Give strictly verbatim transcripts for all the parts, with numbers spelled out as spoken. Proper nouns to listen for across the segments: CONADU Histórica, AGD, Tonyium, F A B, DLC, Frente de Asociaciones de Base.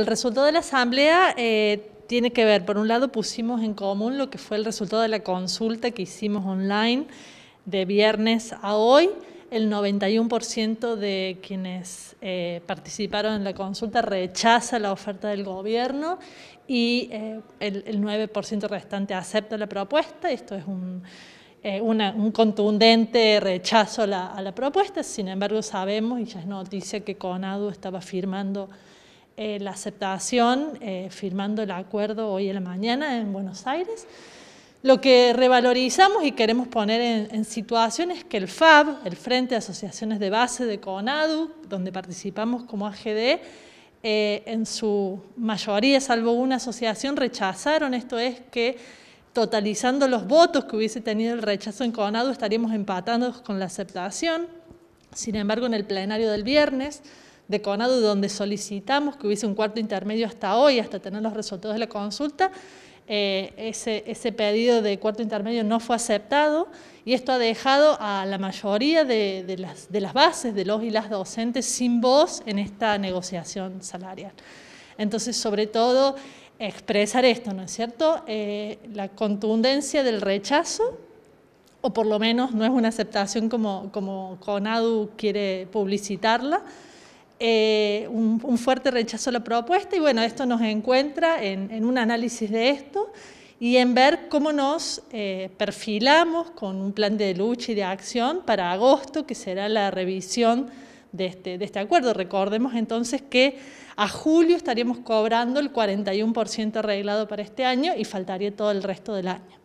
El resultado de la asamblea eh, tiene que ver, por un lado pusimos en común lo que fue el resultado de la consulta que hicimos online de viernes a hoy. El noventa y uno por ciento de quienes eh, participaron en la consulta rechaza la oferta del gobierno y eh, el, el nueve por ciento restante acepta la propuesta. Esto es un, eh, una, un contundente rechazo a la, a la propuesta. Sin embargo, sabemos, y ya es noticia, que CONADU estaba firmando eh, la aceptación, eh, firmando el acuerdo hoy en la mañana en Buenos Aires. Lo que revalorizamos y queremos poner en, en situación es que el F A B, el Frente de Asociaciones de Base de CONADU, donde participamos como A G D, eh, en su mayoría, salvo una asociación, rechazaron. Esto es que totalizando los votos que hubiese tenido el rechazo en CONADU estaríamos empatados con la aceptación. Sin embargo, en el plenario del viernes de CONADU, donde solicitamos que hubiese un cuarto intermedio hasta hoy, hasta tener los resultados de la consulta, Eh, ese, ese pedido de cuarto intermedio no fue aceptado y esto ha dejado a la mayoría de, de, las, de las bases, de los y las docentes, sin voz en esta negociación salarial. Entonces, sobre todo, expresar esto, ¿no es cierto? Eh, la contundencia del rechazo, o por lo menos no es una aceptación como, como CONADU quiere publicitarla, Eh, un, un fuerte rechazo a la propuesta, y bueno, esto nos encuentra en, en un análisis de esto y en ver cómo nos eh, perfilamos con un plan de lucha y de acción para agosto, que será la revisión de este, de este acuerdo. Recordemos entonces que a julio estaríamos cobrando el cuarenta y uno por ciento arreglado para este año y faltaría todo el resto del año.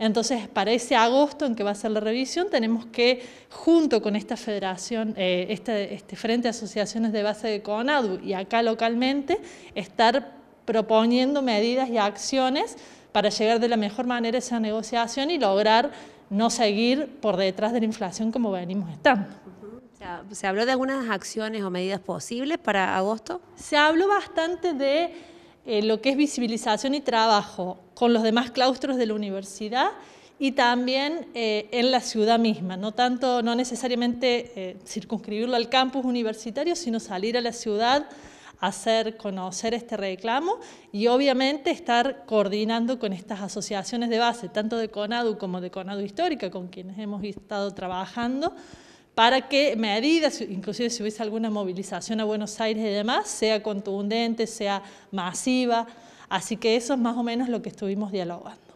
Entonces, para ese agosto en que va a ser la revisión, tenemos que, junto con esta federación, eh, este, este Frente de Asociaciones de Base de CONADU y acá localmente, estar proponiendo medidas y acciones para llegar de la mejor manera a esa negociación y lograr no seguir por detrás de la inflación como venimos estando. ¿Se habló de algunas acciones o medidas posibles para agosto? Se habló bastante de Eh, lo que es visibilización y trabajo con los demás claustros de la universidad y también eh, en la ciudad misma, no tanto, no necesariamente eh, circunscribirlo al campus universitario, sino salir a la ciudad, hacer conocer este reclamo y obviamente estar coordinando con estas asociaciones de base, tanto de CONADU como de CONADU Histórica, con quienes hemos estado trabajando, para que medidas, inclusive si hubiese alguna movilización a Buenos Aires y demás, sea contundente, sea masiva. Así que eso es más o menos lo que estuvimos dialogando.